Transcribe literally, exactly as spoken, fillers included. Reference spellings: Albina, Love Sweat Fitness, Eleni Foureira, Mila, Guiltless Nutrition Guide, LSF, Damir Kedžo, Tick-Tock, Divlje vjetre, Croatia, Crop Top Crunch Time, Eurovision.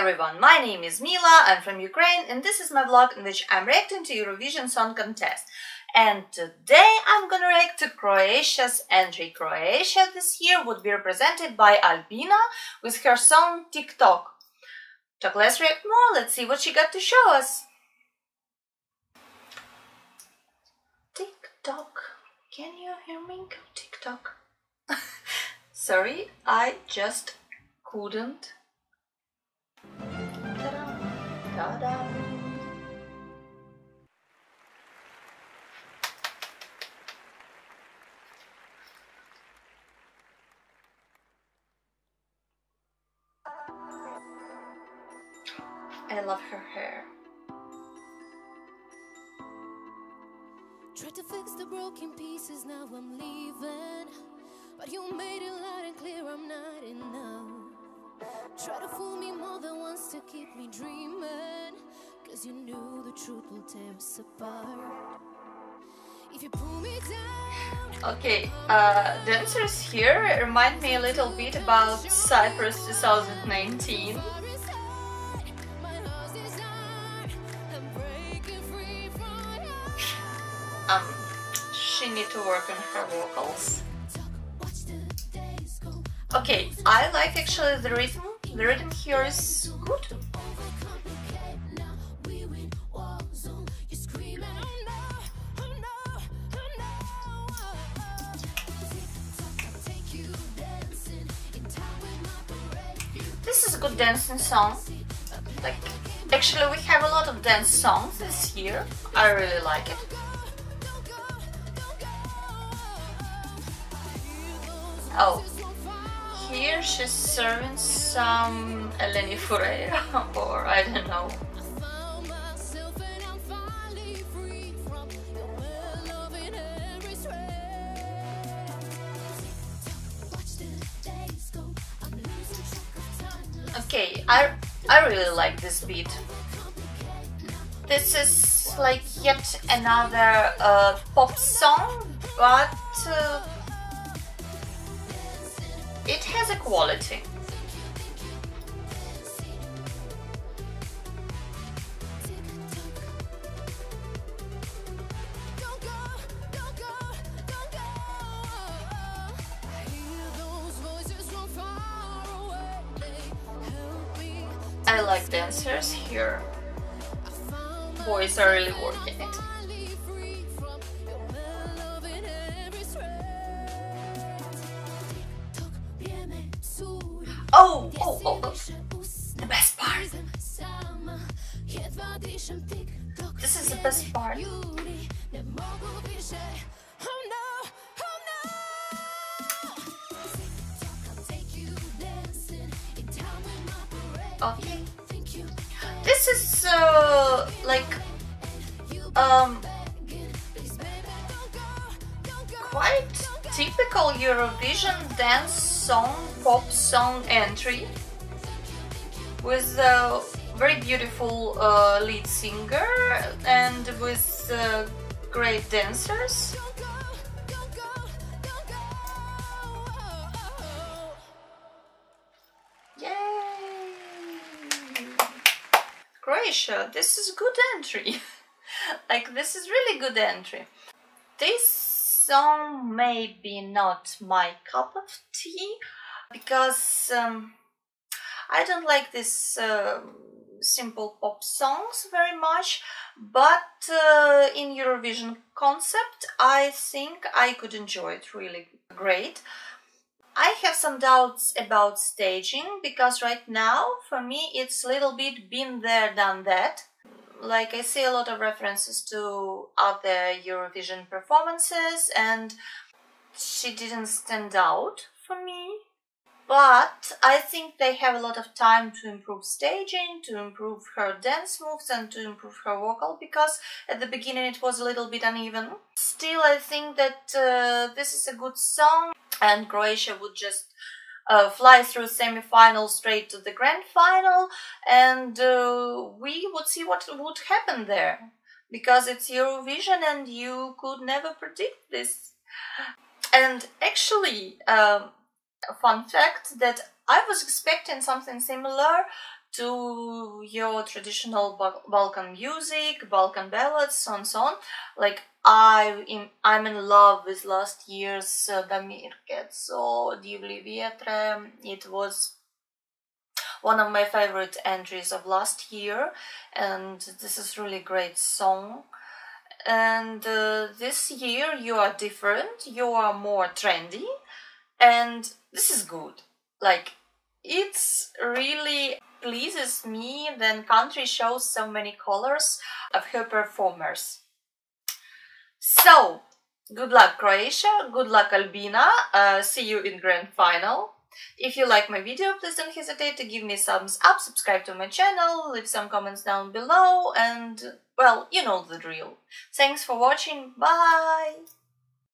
everyone, my name is Mila, I'm from Ukraine, and this is my vlog in which I'm reacting to Eurovision Song Contest. And today I'm gonna react to Croatia's entry. Croatia this year would be represented by Albina with her song Tick-Tock. So let's react more, let's see what she got to show us. Tick-Tock, can you hear me? Tick-Tock. Sorry, I just couldn't. Ta-da. I love her hair. Try to fix the broken pieces, now I'm leaving. But you made it loud and clear, I'm not enough. Try to fool me more than once to keep me dreaming, cause you knew the truth will tear us apart. If you pull me down. Okay, uh, dancers here remind me a little bit about Cyprus twenty nineteen. Um, she needs to work on her vocals. Okay, I like actually the rhythm. The rhythm here is good. This is a good dancing song. Like, actually, we have a lot of dance songs this year. I really like it. Oh, here she's serving some Eleni Foureira, or I don't know. Okay, I, I really like this beat. This is like yet another uh, pop song, but uh, it has a quality. I like dancers here. Boys are really working it. Oh, oh, oh, oh, the best part. This is the best part. Okay. This is uh, like um quite typical Eurovision dance song, pop song entry with a very beautiful uh, lead singer and with uh, great dancers. Yay! Croatia, this is good entry. Like, this is really good entry. This song maybe not my cup of tea, because um, I don't like these uh, simple pop songs very much, but uh, in Eurovision concept I think I could enjoy it really great. I have some doubts about staging, because right now for me it's a little bit been there, done that. Like, I see a lot of references to other Eurovision performances, and she didn't stand out for me. But I think they have a lot of time to improve staging, to improve her dance moves, and to improve her vocal, because at the beginning it was a little bit uneven. Still, I think that uh, this is a good song, and Croatia would just Uh, fly through semi-final straight to the grand final, and uh, we would see what would happen there, because it's Eurovision and you could never predict this. And actually, um, a fun fact that I was expecting something similar to your traditional Balkan music, Balkan ballads, so on, so on. Like I, in, I'm in love with last year's uh, Damir Kedžo, Divlje vjetre. It was one of my favorite entries of last year, and this is really great song. And uh, this year you are different, you are more trendy, and this is good. Like, it's really pleases me when country shows so many colors of her performers. So, good luck Croatia, good luck Albina, uh, see you in grand final. If you like my video, please don't hesitate to give me a thumbs up, subscribe to my channel, leave some comments down below, and, well, you know the drill. Thanks for watching, bye!